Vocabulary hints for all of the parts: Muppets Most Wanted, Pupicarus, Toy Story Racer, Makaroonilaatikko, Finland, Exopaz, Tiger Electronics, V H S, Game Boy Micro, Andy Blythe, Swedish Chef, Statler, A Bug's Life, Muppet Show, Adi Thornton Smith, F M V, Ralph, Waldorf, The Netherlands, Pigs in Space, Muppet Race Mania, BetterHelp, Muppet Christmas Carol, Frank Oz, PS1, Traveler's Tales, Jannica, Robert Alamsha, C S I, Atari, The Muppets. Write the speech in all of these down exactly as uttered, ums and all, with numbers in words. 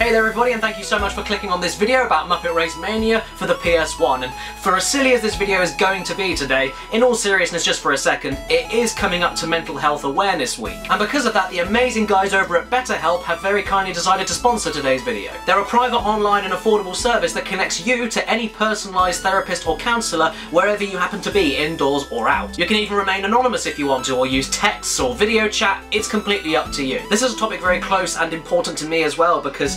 Hey there everybody, and thank you so much for clicking on this video about Muppet Race Mania for the P S one. And for as silly as this video is going to be today, in all seriousness just for a second, it is coming up to Mental Health Awareness Week. And because of that, the amazing guys over at BetterHelp have very kindly decided to sponsor today's video. They're a private online and affordable service that connects you to any personalised therapist or counsellor wherever you happen to be, indoors or out. You can even remain anonymous if you want to, or use texts or video chat. It's completely up to you. This is a topic very close and important to me as well, because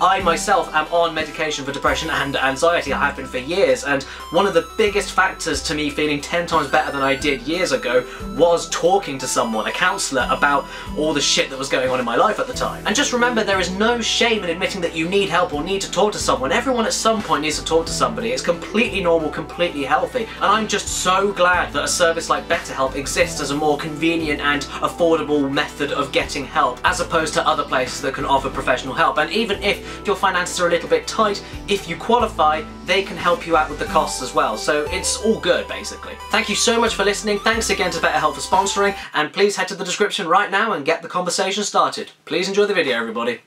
I myself am on medication for depression and anxiety. I have been for years, and one of the biggest factors to me feeling ten times better than I did years ago was talking to someone, a counsellor, about all the shit that was going on in my life at the time. And just remember, there is no shame in admitting that you need help or need to talk to someone. Everyone at some point needs to talk to somebody. It's completely normal, completely healthy, and I'm just so glad that a service like BetterHelp exists as a more convenient and affordable method of getting help, as opposed to other places that can offer professional help. And even if your finances are a little bit tight, if you qualify, they can help you out with the costs as well. So it's all good, basically. Thank you so much for listening. Thanks again to BetterHelp for sponsoring, and please head to the description right now and get the conversation started. Please enjoy the video, everybody.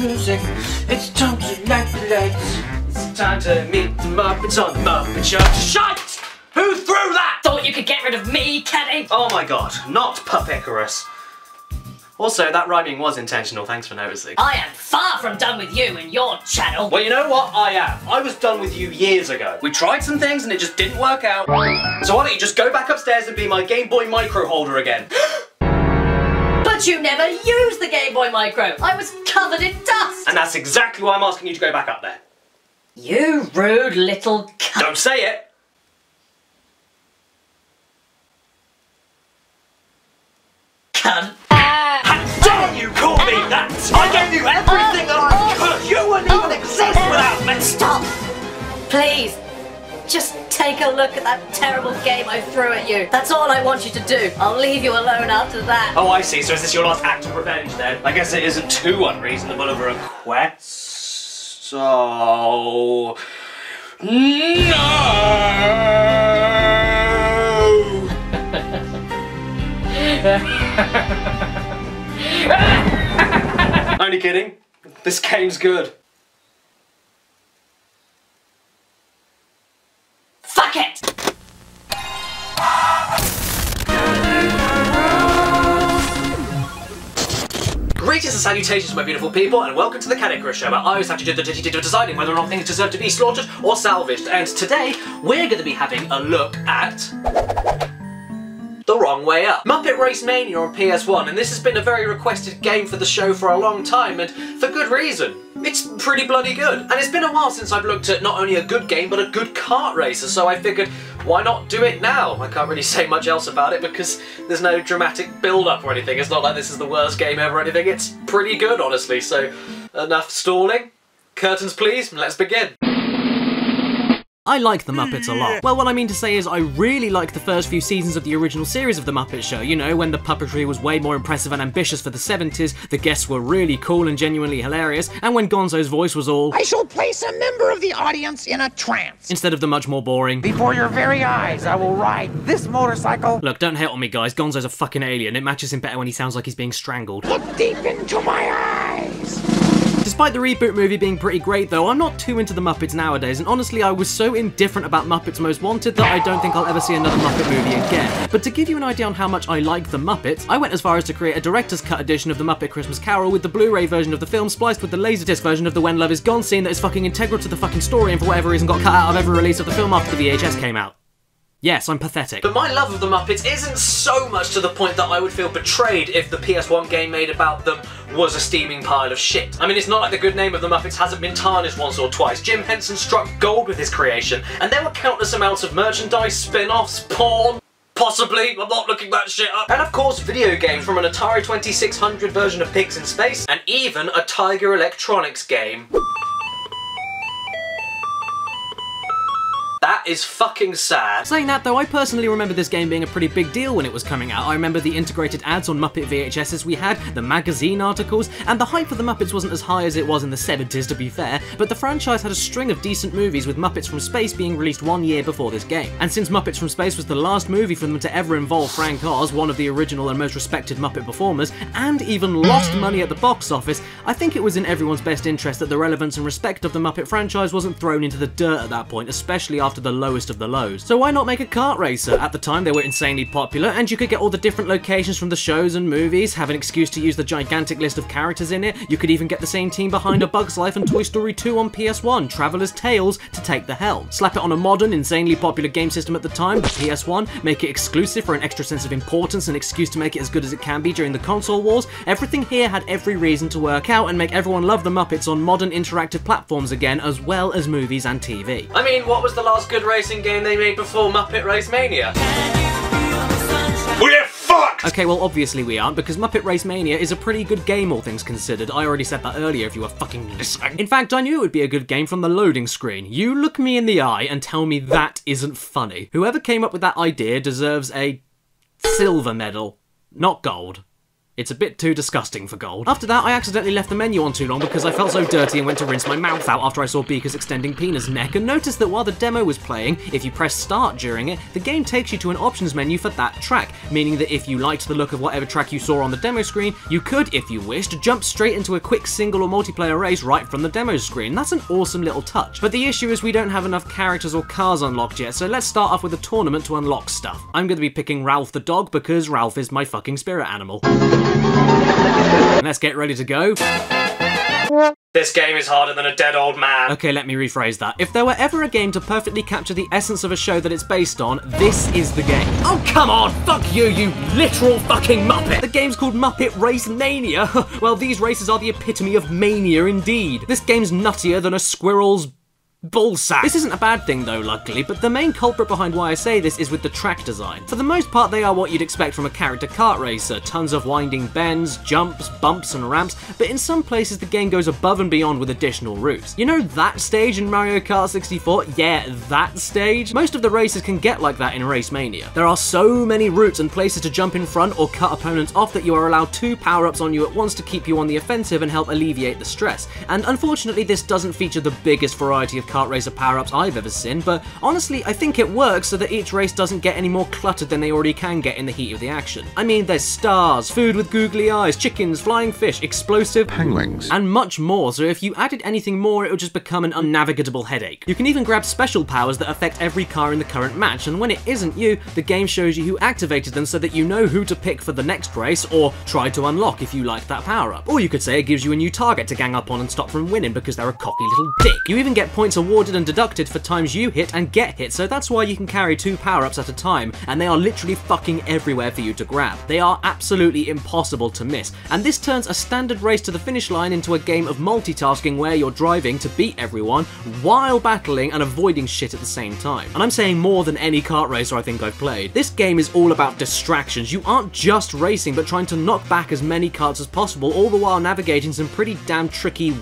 Music. It's time to light the lights. It's time to meet the Muppets on the Muppet Show. Shut! Who threw that? Thought you could get rid of me, Caddy? Oh my god, not Pupicarus. Also, that rhyming was intentional, thanks for noticing. I am far from done with you and your channel. Well, you know what? I am. I was done with you years ago. We tried some things and it just didn't work out. So why don't you just go back upstairs and be my Game Boy Micro holder again? But you never used the Game Boy Micro. I was covered in dust. And that's exactly why I'm asking you to go back up there. You rude little cunt. Don't say it. Ah. How dare you call me ah. that? I gave you everything ah. that I could. You wouldn't oh. even exist ah. without me. Stop. Please, just take a look at that terrible game I threw at you. That's all I want you to do. I'll leave you alone after that. Oh, I see. So is this your last act of revenge then? I guess it isn't too unreasonable of a request. So... No! Only kidding. This game's good. Fuck it! Greetings and salutations, my beautiful people, and welcome to the Caddicarus Show, where I always have to do the duty of deciding whether or not things deserve to be slaughtered or salvaged. And today, we're going to be having a look at... The Wrong Way Up. Muppet Race Mania on P S one, and this has been a very requested game for the show for a long time, and for good reason. It's pretty bloody good. And it's been a while since I've looked at not only a good game, but a good kart racer, so I figured, why not do it now? I can't really say much else about it because there's no dramatic build-up or anything. It's not like this is the worst game ever or anything. It's pretty good, honestly, so enough stalling. Curtains, please, and let's begin. I like the Muppets a lot. Well, what I mean to say is I really like the first few seasons of the original series of The Muppet Show, you know, when the puppetry was way more impressive and ambitious for the seventies, the guests were really cool and genuinely hilarious, and when Gonzo's voice was all, I shall place a member of the audience in a trance, instead of the much more boring, before your very eyes, I will ride this motorcycle. Look, don't hate on me, guys. Gonzo's a fucking alien. It matches him better when he sounds like he's being strangled. Look deep into my eyes. Despite the reboot movie being pretty great though, I'm not too into the Muppets nowadays, and honestly I was so indifferent about Muppets Most Wanted that I don't think I'll ever see another Muppet movie again. But to give you an idea on how much I like the Muppets, I went as far as to create a director's cut edition of the Muppet Christmas Carol with the Blu-ray version of the film spliced with the Laserdisc version of the When Love Is Gone scene that is fucking integral to the fucking story and for whatever reason got cut out of every release of the film after the V H S came out. Yes, I'm pathetic. But my love of the Muppets isn't so much to the point that I would feel betrayed if the P S one game made about them was a steaming pile of shit. I mean, it's not like the good name of the Muppets hasn't been tarnished once or twice. Jim Henson struck gold with his creation, and there were countless amounts of merchandise, spin-offs, porn... Possibly, I'm not looking that shit up. And of course video games, from an Atari twenty-six hundred version of Pigs in Space, and even a Tiger Electronics game. That That is fucking sad. Saying that though, I personally remember this game being a pretty big deal when it was coming out. I remember the integrated ads on Muppet V H Ss we had, the magazine articles, and the hype for the Muppets wasn't as high as it was in the seventies to be fair, but the franchise had a string of decent movies, with Muppets from Space being released one year before this game. And since Muppets from Space was the last movie for them to ever involve Frank Oz, one of the original and most respected Muppet performers, and even lost money at the box office, I think it was in everyone's best interest that the relevance and respect of the Muppet franchise wasn't thrown into the dirt at that point, especially after the lowest of the lows. So why not make a kart racer? At the time they were insanely popular, and you could get all the different locations from the shows and movies, have an excuse to use the gigantic list of characters in it, you could even get the same team behind A Bug's Life and Toy Story two on P S one, Traveler's Tales, to take the helm. Slap it on a modern, insanely popular game system at the time, the P S one, make it exclusive for an extra sense of importance, an excuse to make it as good as it can be during the console wars. Everything here had every reason to work out and make everyone love the Muppets on modern interactive platforms again, as well as movies and T V. I mean, what was the last good racing game they made before Muppet Race Mania? We're fucked! Okay, well obviously we aren't, because Muppet Race Mania is a pretty good game all things considered. I already said that earlier if you were fucking listening. In fact, I knew it would be a good game from the loading screen. You look me in the eye and tell me that isn't funny. Whoever came up with that idea deserves a silver medal, not gold. It's a bit too disgusting for gold. After that, I accidentally left the menu on too long because I felt so dirty and went to rinse my mouth out after I saw Beaker's extending Pina's neck, and noticed that while the demo was playing, if you press start during it, the game takes you to an options menu for that track, meaning that if you liked the look of whatever track you saw on the demo screen, you could, if you wished, jump straight into a quick single or multiplayer race right from the demo screen. That's an awesome little touch. But the issue is we don't have enough characters or cars unlocked yet, so let's start off with a tournament to unlock stuff. I'm going to be picking Ralph the dog because Ralph is my fucking spirit animal. Let's get ready to go. This game is harder than a dead old man. Okay, let me rephrase that. If there were ever a game to perfectly capture the essence of a show that it's based on, this is the game. Oh, come on! Fuck you, you literal fucking Muppet! The game's called Muppet Race Mania. Well, these races are the epitome of mania indeed. This game's nuttier than a squirrel's ballsack. This isn't a bad thing though, luckily, but the main culprit behind why I say this is with the track design. For the most part, they are what you'd expect from a character kart racer. Tons of winding bends, jumps, bumps and ramps, but in some places the game goes above and beyond with additional routes. You know that stage in Mario Kart sixty-four? Yeah, that stage? Most of the races can get like that in Race Mania. There are so many routes and places to jump in front or cut opponents off that you are allowed two power-ups on you at once to keep you on the offensive and help alleviate the stress. And unfortunately, this doesn't feature the biggest variety of kart racer power-ups I've ever seen, but honestly I think it works so that each race doesn't get any more cluttered than they already can get in the heat of the action. I mean, there's stars, food with googly eyes, chickens, flying fish, explosive penguins, and much more, so if you added anything more it would just become an unnavigable headache. You can even grab special powers that affect every car in the current match, and when it isn't you, the game shows you who activated them so that you know who to pick for the next race or try to unlock if you like that power-up. Or you could say it gives you a new target to gang up on and stop from winning because they're a cocky little dick. You even get points awarded and deducted for times you hit and get hit, so that's why you can carry two power-ups at a time, and they are literally fucking everywhere for you to grab. They are absolutely impossible to miss, and this turns a standard race to the finish line into a game of multitasking where you're driving to beat everyone while battling and avoiding shit at the same time. And I'm saying more than any kart racer I think I've played. This game is all about distractions. You aren't just racing, but trying to knock back as many karts as possible, all the while navigating some pretty damn tricky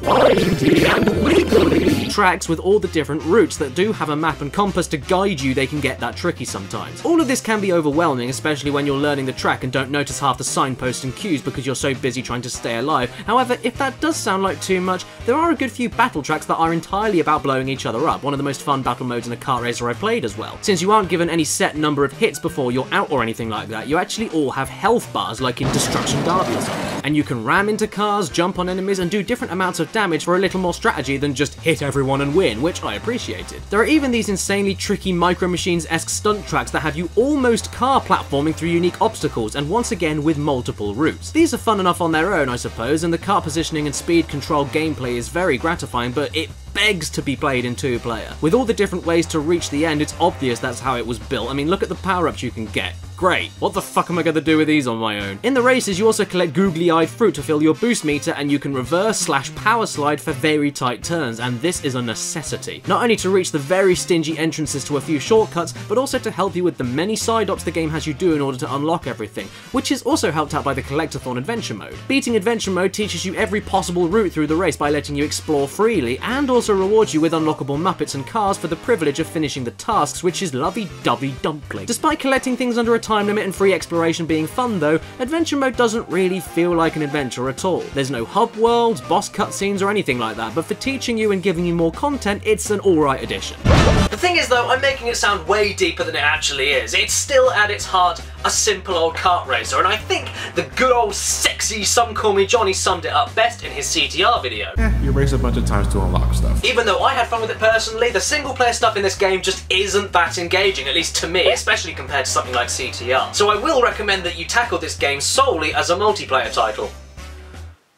tracks with all all the different routes that do have a map and compass to guide you. They can get that tricky sometimes. All of this can be overwhelming, especially when you're learning the track and don't notice half the signposts and cues because you're so busy trying to stay alive. However, if that does sound like too much, there are a good few battle tracks that are entirely about blowing each other up, one of the most fun battle modes in a kart racer I played as well. Since you aren't given any set number of hits before you're out or anything like that, you actually all have health bars like in Destruction Derby or something, and you can ram into cars, jump on enemies and do different amounts of damage for a little more strategy than just hit everyone and win, which I appreciated. There are even these insanely tricky Micro Machines-esque stunt tracks that have you almost car platforming through unique obstacles, and once again with multiple routes. These are fun enough on their own, I suppose, and the car positioning and speed control gameplay is very gratifying, but it begs to be played in two player. With all the different ways to reach the end, it's obvious that's how it was built. I mean, look at the power-ups you can get. Great. What the fuck am I going to do with these on my own? In the races, you also collect googly-eyed fruit to fill your boost meter, and you can reverse slash power slide for very tight turns, and this is a necessity. Not only to reach the very stingy entrances to a few shortcuts, but also to help you with the many side ops the game has you do in order to unlock everything, which is also helped out by the Collectathon Adventure Mode. Beating Adventure Mode teaches you every possible route through the race by letting you explore freely, and also rewards you with unlockable Muppets and cars for the privilege of finishing the tasks, which is lovey-dovey dumpling. Despite collecting things under a time limit and free exploration being fun though, Adventure Mode doesn't really feel like an adventure at all. There's no hub worlds, boss cutscenes or anything like that, but for teaching you and giving you more content, it's an alright addition. The thing is though, I'm making it sound way deeper than it actually is. It's still at its heart a simple old kart racer, and I think the good old sexy Some Call Me Johnny summed it up best in his C T R video. Eh, you race a bunch of times to unlock stuff. Even though I had fun with it personally, the single player stuff in this game just isn't that engaging, at least to me, especially compared to something like C T R. So I will recommend that you tackle this game solely as a multiplayer title.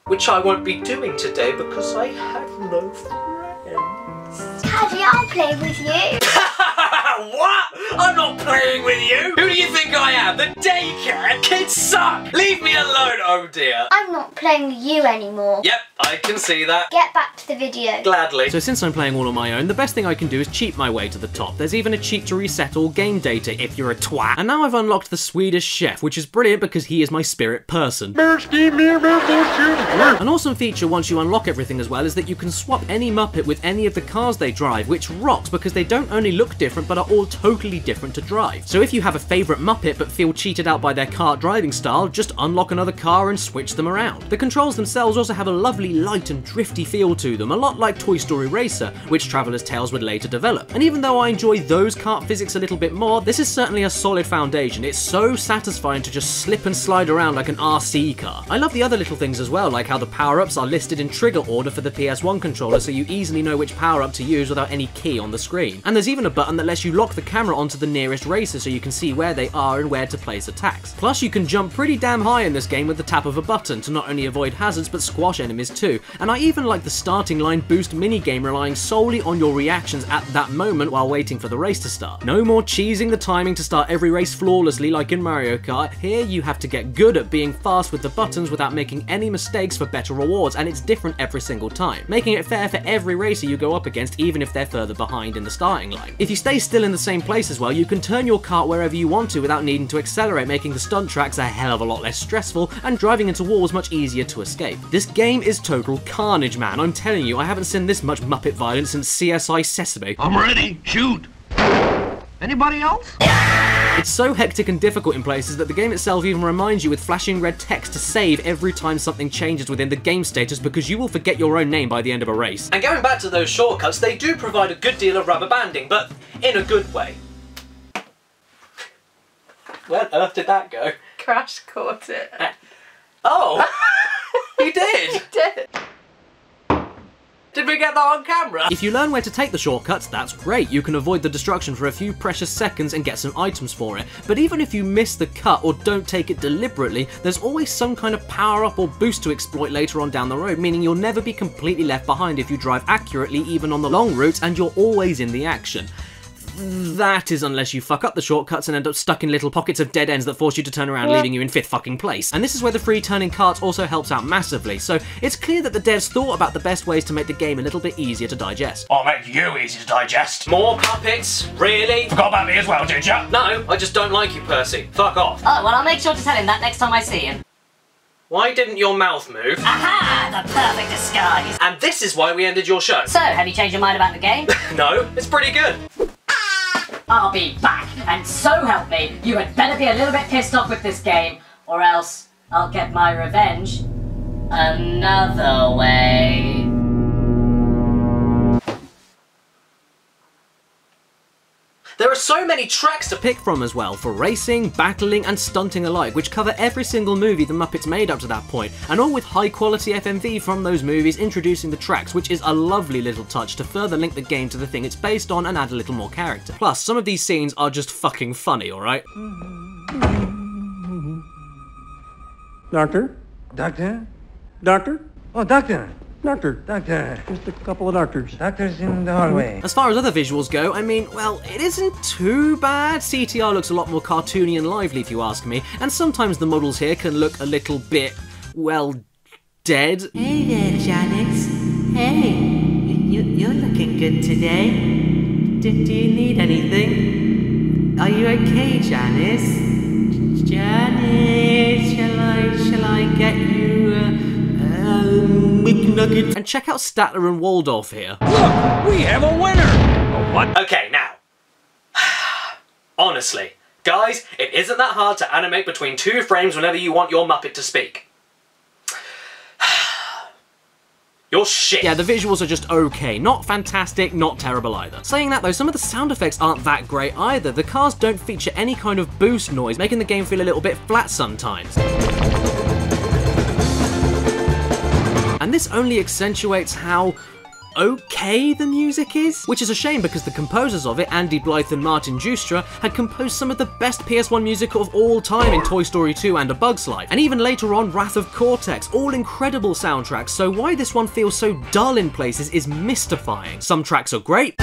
Which I won't be doing today because I have no friends. Daddy, I'll play with you. What? I'm not playing with you! Who do you think I am? The daycare? Kids suck! Leave me alone, oh dear! I'm not playing with you anymore. Yep, I can see that. Get back to the video. Gladly. So since I'm playing all on my own, the best thing I can do is cheat my way to the top. There's even a cheat to reset all game data if you're a twat. And now I've unlocked the Swedish Chef, which is brilliant because he is my spirit person. An awesome feature once you unlock everything as well is that you can swap any Muppet with any of the cars they drive, which rocks because they don't only look different but are all totally different to drive. So if you have a favourite Muppet but feel cheated out by their kart driving style, just unlock another car and switch them around. The controls themselves also have a lovely light and drifty feel to them, a lot like Toy Story Racer, which Traveler's Tales would later develop. And even though I enjoy those kart physics a little bit more, this is certainly a solid foundation. It's so satisfying to just slip and slide around like an R C car. I love the other little things as well, like how the power-ups are listed in trigger order for the P S one controller so you easily know which power-up to use without any key on the screen. And there's even a button that lets you lock the camera onto the nearest racer so you can see where they are and where to place attacks. Plus you can jump pretty damn high in this game with the tap of a button to not only avoid hazards but squash enemies too, and I even like the starting line boost minigame relying solely on your reactions at that moment while waiting for the race to start. No more cheesing the timing to start every race flawlessly like in Mario Kart. Here you have to get good at being fast with the buttons without making any mistakes for better rewards, and it's different every single time, making it fair for every racer you go up against even if they're further behind in the starting line. If you stay still in the same place as well, you can turn your kart wherever you want to without needing to accelerate, making the stunt tracks a hell of a lot less stressful and driving into walls much easier to escape. This game is total carnage, man. I'm telling you, I haven't seen this much Muppet violence since C S I Sesame. I'm ready, shoot! Anybody else? It's so hectic and difficult in places that the game itself even reminds you with flashing red text to save every time something changes within the game status because you will forget your own name by the end of a race. And going back to those shortcuts, they do provide a good deal of rubber banding, but in a good way. Where on earth did that go? Crash caught it. Uh, oh! You did! You did! Did we get that on camera? If you learn where to take the shortcuts, that's great. You can avoid the destruction for a few precious seconds and get some items for it. But even if you miss the cut or don't take it deliberately, there's always some kind of power-up or boost to exploit later on down the road, meaning you'll never be completely left behind if you drive accurately even on the long routes, and you're always in the action. That is unless you fuck up the shortcuts and end up stuck in little pockets of dead ends that force you to turn around, leaving you in fifth fucking place. And this is where the free turning carts also helps out massively, so it's clear that the devs thought about the best ways to make the game a little bit easier to digest. I'll make you easy to digest. More puppets? Really? Forgot about me as well, did ya? No, I just don't like you, Percy. Fuck off. Oh, well I'll make sure to tell him that next time I see him. Why didn't your mouth move? Aha! The perfect disguise! And this is why we ended your show. So, have you changed your mind about the game? No, it's pretty good. I'll be back, and so help me, you had better be a little bit pissed off with this game, or else I'll get my revenge another way. There are so many tracks to pick from as well, for racing, battling and stunting alike, which cover every single movie the Muppets made up to that point, and all with high quality F M V from those movies introducing the tracks, which is a lovely little touch to further link the game to the thing it's based on and add a little more character. Plus, some of these scenes are just fucking funny, alright? Doctor? Doctor? Doctor? Oh, doctor! Doctor, doctor, just a couple of doctors. Doctors in the hallway. As far as other visuals go, I mean, well, it isn't too bad. C T R looks a lot more cartoony and lively, if you ask me, and sometimes the models here can look a little bit, well, dead. Hey there, Janice. Hey, you, you're looking good today. Do, do you need anything? Are you okay, Janice? Janice, shall I, shall I get you a... Um, McNuggets. And check out Statler and Waldorf here. Look, we have a winner! Oh, what? Okay, now. Honestly, guys, it isn't that hard to animate between two frames whenever you want your Muppet to speak. You're shit. Yeah, the visuals are just okay. Not fantastic, not terrible either. Saying that though, some of the sound effects aren't that great either. The cars don't feature any kind of boost noise, making the game feel a little bit flat sometimes. And this only accentuates how okay the music is, which is a shame because the composers of it, Andy Blythe and Martin Justra, had composed some of the best P S one music of all time in Toy Story two and A Bug's Life, and even later on Wrath of Cortex, all incredible soundtracks, so why this one feels so dull in places is mystifying. Some tracks are great,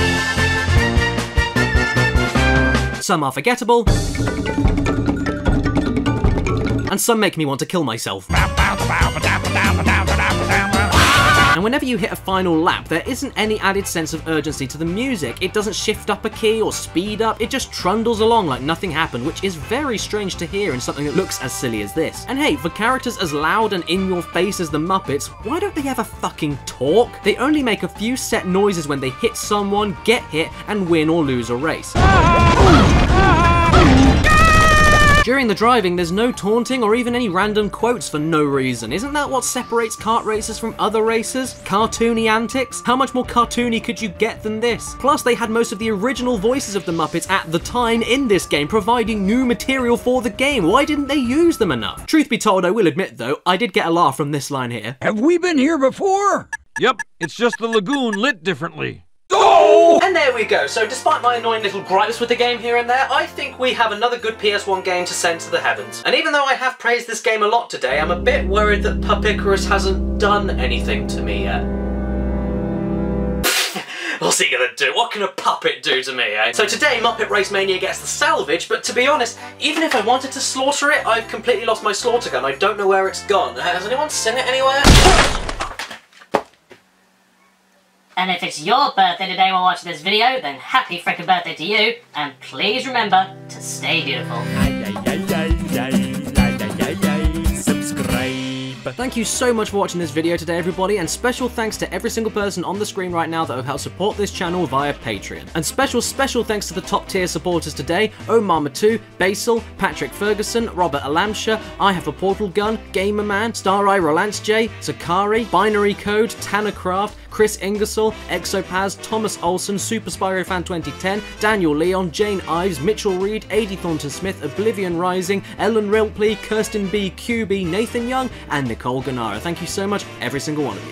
some are forgettable, and some make me want to kill myself. And whenever you hit a final lap, there isn't any added sense of urgency to the music. It doesn't shift up a key or speed up, it just trundles along like nothing happened, which is very strange to hear in something that looks as silly as this. And hey, for characters as loud and in your face as the Muppets, why don't they ever fucking talk? They only make a few set noises when they hit someone, get hit, and win or lose a race. During the driving, there's no taunting or even any random quotes for no reason. Isn't that what separates kart racers from other racers? Cartoony antics? How much more cartoony could you get than this? Plus, they had most of the original voices of the Muppets at the time in this game, providing new material for the game. Why didn't they use them enough? Truth be told, I will admit though, I did get a laugh from this line here. Have we been here before? Yep, it's just the lagoon lit differently. Oh! And there we go, so despite my annoying little gripes with the game here and there, I think we have another good P S one game to send to the heavens. And even though I have praised this game a lot today, I'm a bit worried that Pupicarus hasn't done anything to me yet. What's he gonna do? What can a puppet do to me, eh? So today, Muppet Race Mania gets the salvage, but to be honest, even if I wanted to slaughter it, I've completely lost my slaughter gun. I don't know where it's gone. Has anyone seen it anywhere? And if it's your birthday today while watching this video, then happy frickin' birthday to you, and please remember to stay beautiful. Thank you so much for watching this video today, everybody, and special thanks to every single person on the screen right now that have helped support this channel via Patreon. And special, special thanks to the top tier supporters today: Omama two, Basil, Patrick Ferguson, Robert Alamsha, I Have a Portal Gun, Gamerman, Stareye Rolance J, Zakari, Binary Code, Tannercraft, Chris Ingersoll, Exopaz, Thomas Olsen, Super Spyro Fan twenty ten, Daniel Leon, Jane Ives, Mitchell Reed, Adi Thornton Smith, Oblivion Rising, Ellen Rilpley, Kirsten B, Q B, Nathan Young, and Nicole Ganara. Thank you so much, every single one of you.